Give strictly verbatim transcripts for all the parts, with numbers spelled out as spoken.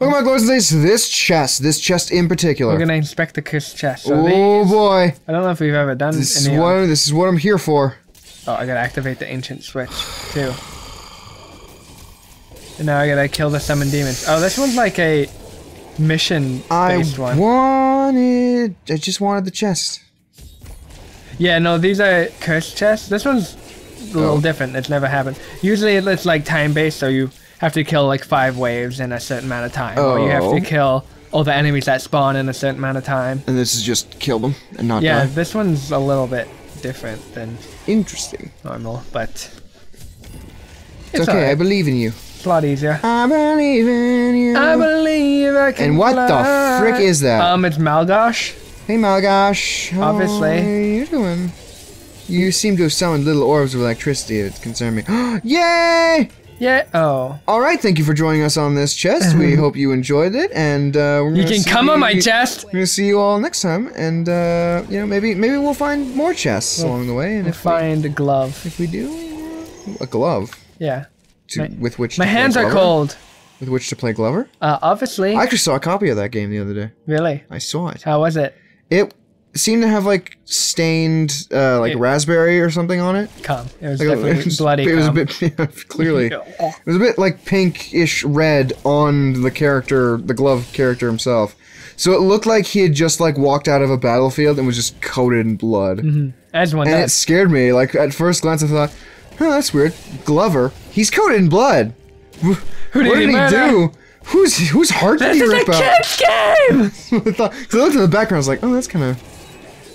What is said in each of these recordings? Look at my glowing sensations. This chest, this chest in particular. We're gonna inspect the chest. So oh these, boy! I don't know if we've ever done this. This is what I'm, this is what I'm here for. Oh, I gotta activate the ancient switch too. And now I gotta kill the summoned demons. Oh, this one's like a mission-based one. I wanted. I just wanted the chest. Yeah, no, these are cursed chests. This one's a little oh. different. It's never happened. Usually it's like time-based, so you have to kill like five waves in a certain amount of time. Oh. Or you have to kill all the enemies that spawn in a certain amount of time. And this is just kill them and not yeah, die? Yeah, this one's a little bit different than interesting normal, but it's, it's okay, right. I believe in you. It's a lot easier. I believe in you. I believe I can And what fly. the frick is that? Um, it's Malgosh. Hey Malgosh, obviously. How are you doing? You seem to have summoned little orbs of electricity that concern me. Yay! Yeah. Oh. All right. Thank you for joining us on this chest. We hope you enjoyed it, and uh, we're you can see come you, on my chest. We're gonna see you all next time, and uh, you know maybe maybe we'll find more chests we'll, along the way. And we'll if find we, a glove, if we do, a glove. Yeah. To, my, with which my to hands play are Glover. cold. With which to play Glover? Uh, obviously. I actually saw a copy of that game the other day. Really? I saw it. How was it? It seemed to have like stained, uh, like it, raspberry or something on it. Cum. It was like, definitely it was, bloody. It was cum. a bit yeah, clearly. It was a bit like pinkish red on the character, the glove character himself. So it looked like he had just like walked out of a battlefield and was just coated in blood. Mm-hmm. As one and does. It scared me. Like at first glance, I thought, "Huh, that's weird." Glover, he's coated in blood. Who did, what did he, he do? Who's whose heart did this he rip out? This is a kid's game! I thought, so I looked at the background, I was like, oh, that's kind of...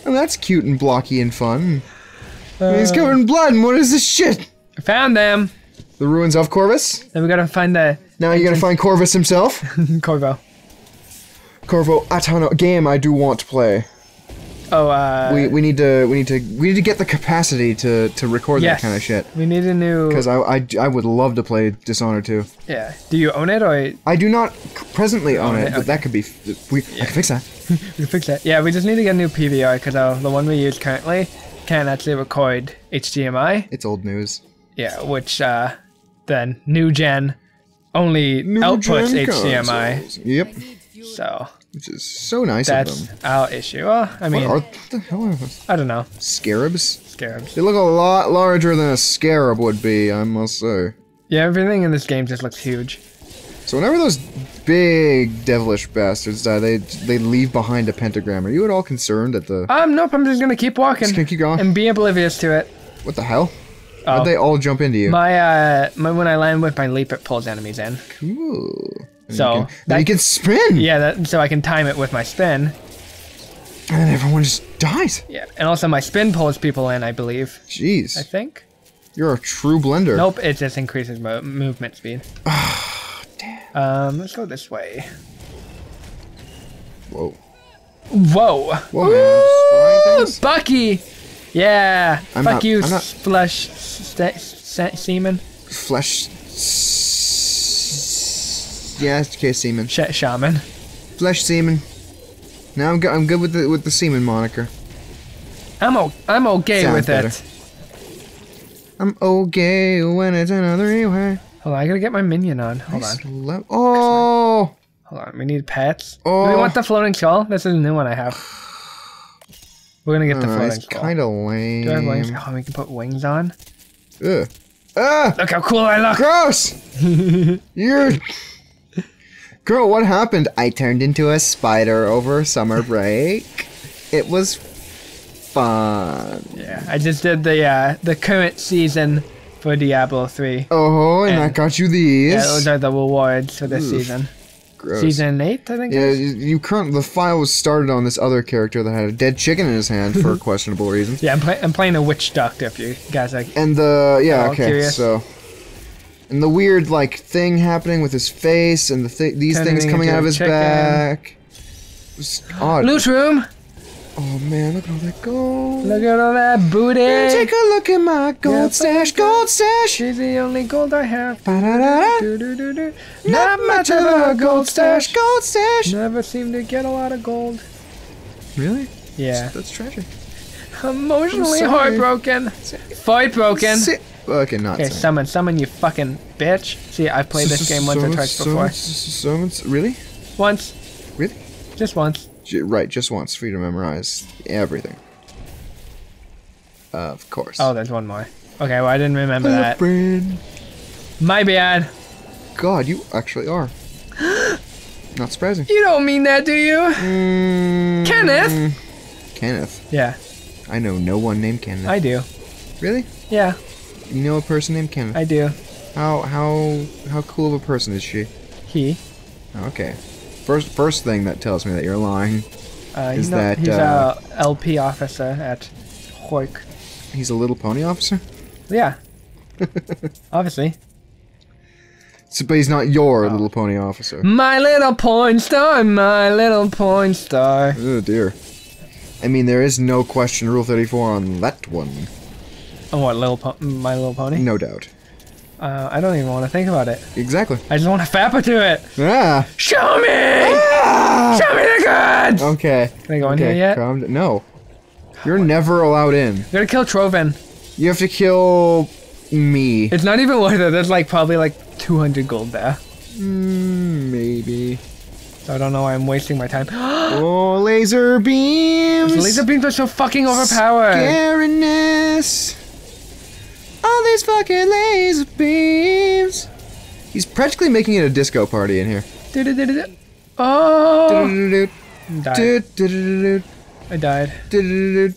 Oh, that's cute and blocky and fun. Uh, and he's covered in blood, and what is this shit? I found them. The ruins of Corvus? Then we gotta find the... Now you gotta find Corvus himself? Corvo. Corvo, Atano, game I do want to play. Oh, uh... We, we need to, we need to, we need to get the capacity to, to record yes. that kind of shit. We need a new... Because I, I, I would love to play Dishonored two. Yeah. Do you own it, or... I do not presently own, own it, it, but okay. that could be... We, yeah. I can fix that. We can fix that. Yeah, we just need to get a new P V R, because uh, the one we use currently can't actually record H D M I. It's old news. Yeah, which, uh, then, new gen only new outputs gen H D M I. Consoles. Yep. So... Which is so nice That's of them. That's our issue. Well, I mean... What, are, what the hell are those? I don't know. Scarabs? Scarabs. They look a lot larger than a scarab would be, I must say. Yeah, everything in this game just looks huge. So whenever those big devilish bastards die, they they leave behind a pentagram. Are you at all concerned at the... Um, nope, I'm just gonna keep walking. Just gonna keep going? And be oblivious to it. What the hell? Oh. How'd they all jump into you? My, uh... My, when I land with my leap, it pulls enemies in. Cool. So you can, that, you can spin. Yeah, that, so I can time it with my spin. And then everyone just dies. Yeah, and also my spin pulls people in, I believe. Jeez. I think. You're a true blender. Nope, it just increases mo movement speed. Oh, damn. Um, let's go this way. Whoa. Whoa. Whoa. Ooh, Bucky. Yeah. I'm Fuck not, you, I'm not... flesh semen. Flesh. Yeah, it's okay, semen. Sh shaman. Flesh semen. Now I'm good. I'm good with the with the semen moniker. I'm o I'm okay Sounds with better. it. I'm okay when it's another way. Hold on, I gotta get my minion on. Hold nice on. Oh. Hold on, we need pets. Oh. Do we want the floating shawl? This is a new one I have. We're gonna get oh, the floating it's shawl. It's kind of lame. Do I have wings? Oh, we can put wings on. Ugh. Ah! Look how cool I look. Gross. You're. Girl, what happened? I turned into a spider over summer break. It was fun. Yeah, I just did the uh, the current season for Diablo three. Oh, and, and I got you these. Yeah, those are the rewards for this Oof, season. Gross. Season eight, I think. Yeah, it was. you, you current the file was started on this other character that had a dead chicken in his hand for questionable reasons. Yeah, I'm, play I'm playing a witch doctor. If you guys are and the yeah okay curious. so. And the weird, like, thing happening with his face, and the thi these Turning things coming out of his chicken. back. It was odd. Loot room! Oh man, look at all that gold. Look at all that booty! Take a look at my gold yeah, stash, gold, gold stash! She's the only gold I have. Da -da -da. Do -do -do -do. Not, Not much of a gold, gold stash. stash, gold stash! Never seem to get a lot of gold. Really? Yeah. That's, that's tragic. Emotionally heartbroken. Heartbroken. Fucking nuts. Okay, summon, summon you fucking bitch. See, I've played this game once or twice before. Summons? Really? Once. Really? Just once. Right, just once for you to memorize everything. Of course. Oh, there's one more. Okay, well I didn't remember that. My bad. God, you actually are. Not surprising. You don't mean that, do you? Mm, Kenneth? Kenneth? Yeah. I know no one named Kenneth. I do. Really? Yeah. You know a person named Kenneth? I do. How how how cool of a person is she? He. Okay. First first thing that tells me that you're lying uh, is you know, that he's uh, a L P officer at Hork. He's a little pony officer? Yeah. Obviously. So, but he's not your oh. little pony officer. My little porn star, my little porn star. Oh dear. I mean, there is no question Rule thirty-four on that one. Oh, what, little po My Little Pony? No doubt. Uh, I don't even want to think about it. Exactly. I just want to fapper to it. Yeah. Show me! Ah! Show me the goods! Okay. Can I go okay. in here yet? Calm down. No. You're what? never allowed in. You gotta kill Trovan. You have to kill... me. It's not even worth it. There's like probably like two hundred gold there. Mm, maybe. So I don't know why I'm wasting my time. Oh, laser beams! Those laser beams are so fucking overpowered. Scariness. All these fucking laser beams. He's practically making it a disco party in here. Do do do do do. Oh. Do do do do. I died. Do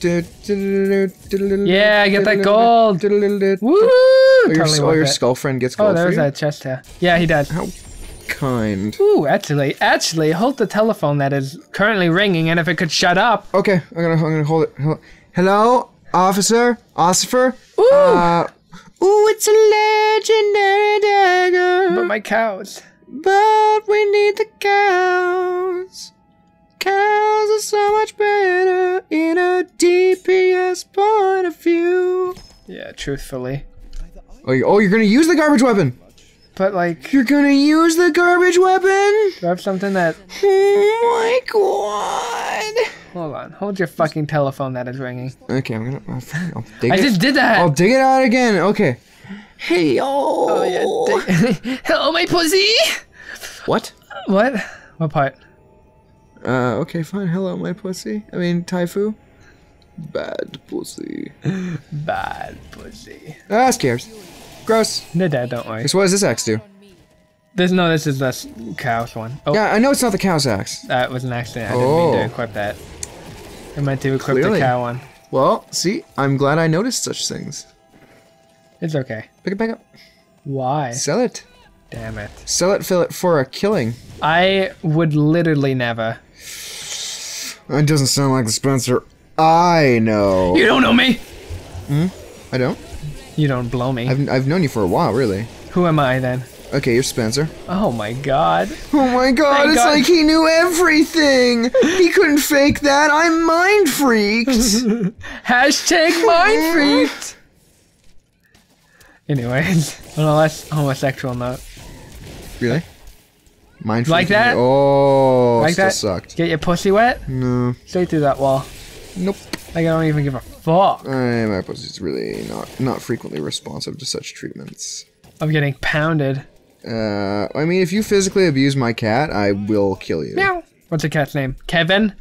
do do. Yeah, I get that gold! Woo! Oh, your, totally oh, your skull friend gets gold. Oh, there's that chest here. Yeah, he does. How kind. Ooh, actually, actually, hold the telephone that is currently ringing, and if it could shut up. Okay, I'm gonna, I'm gonna hold it. Hello, officer, Ossifer. Ooh! Uh, ooh, it's a legendary dagger. But my cows. But we need the cows. Cows are so much better in a D P S point of view. Yeah, truthfully. Oh, you're gonna use the garbage weapon! But, like... You're gonna use the garbage weapon?! Do I have something that... Oh my god! Hold on, hold your fucking telephone that is ringing. Okay, I'm gonna... I'll dig I it. just did that! I'll dig it out again, okay. Hey, yo! Oh, yeah. Hello, my pussy! What? What? What part? Uh, okay, fine. Hello, my pussy. I mean, Taifu. Bad pussy. Bad pussy. Ah, scares. Gross. No, Dad, don't worry. So what does this axe do? This, no, this is the cow's one. Oh. Yeah, I know it's not the cow's axe. That was an accident. I oh. didn't mean to equip that. I meant to equip Clearly. the cow one. Well, see, I'm glad I noticed such things. It's okay. Pick it back up. Why? Sell it. Damn it. Sell it, fill it for a killing. I would literally never. That doesn't sound like the Spencer I know. You don't know me! Hmm? I don't? You don't blow me. I've, I've known you for a while, really. Who am I, then? Okay, you're Spencer. Oh my god. Oh my god, Thank it's god. like he knew everything! He couldn't fake that, I'm mind freaked! Hashtag mind freaked! Anyways, on a less homosexual note. Really? Mind freaking like that? Oh, like still that? sucked. Get your pussy wet? No. Stay through that wall. Nope. Like I don't even give a fuck. I, my pussy's really not not frequently responsive to such treatments. I'm getting pounded. Uh, I mean, if you physically abuse my cat, I will kill you. Meow. What's the cat's name? Kevin.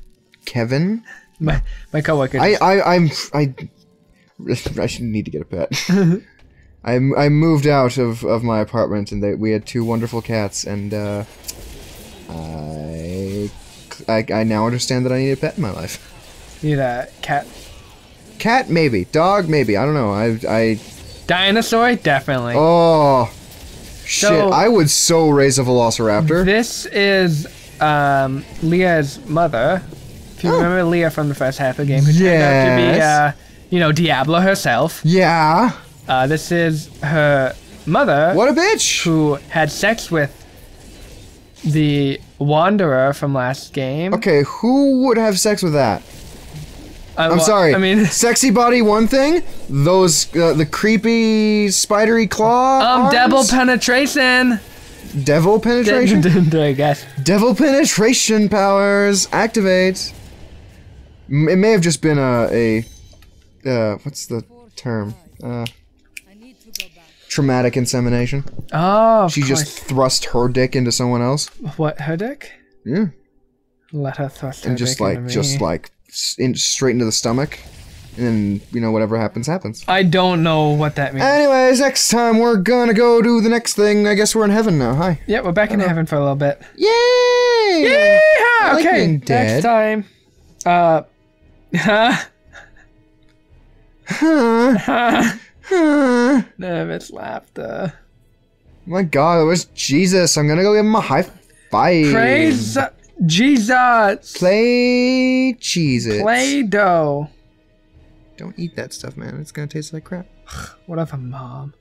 Kevin. My my coworker. I I I'm I. I should need to get a pet. I, I moved out of, of my apartment and they, we had two wonderful cats and uh, I, I I now understand that I need a pet in my life. You need a cat? Cat maybe, dog maybe, I don't know. I I Dinosaur definitely. Oh shit! So, I would so raise a velociraptor. This is um, Leah's mother. If you oh. remember Leah from the first half of the game, who yes. turned out to be uh, you know Diabla herself. Yeah. Uh, this is her mother. What a bitch! Who had sex with the Wanderer from last game. Okay, who would have sex with that? Uh, I'm well, sorry. I mean, sexy body one thing. Those uh, the creepy spidery claw. Um, arms? Devil penetration. Devil penetration. D I guess. Devil penetration powers activate. It may have just been a a uh, what's the term? Uh. Traumatic insemination. Oh, She course. just thrust her dick into someone else. What, her dick? Yeah. Let her thrust her and just dick like, into me. Just like, in, straight into the stomach. And then, you know, whatever happens, happens. I don't know what that means. Anyways, next time we're gonna go do the next thing. I guess we're in heaven now. Hi. Yeah, we're back in know. heaven for a little bit. Yay! Yay! I like okay, next time. Uh. Huh? Huh? Huh? Huh? Nervous laughter. Oh my god, where's Jesus? I'm gonna go give him a high five. Praise Jesus! Play cheeses. Play dough. Don't eat that stuff, man. It's gonna taste like crap. Whatever, Mom.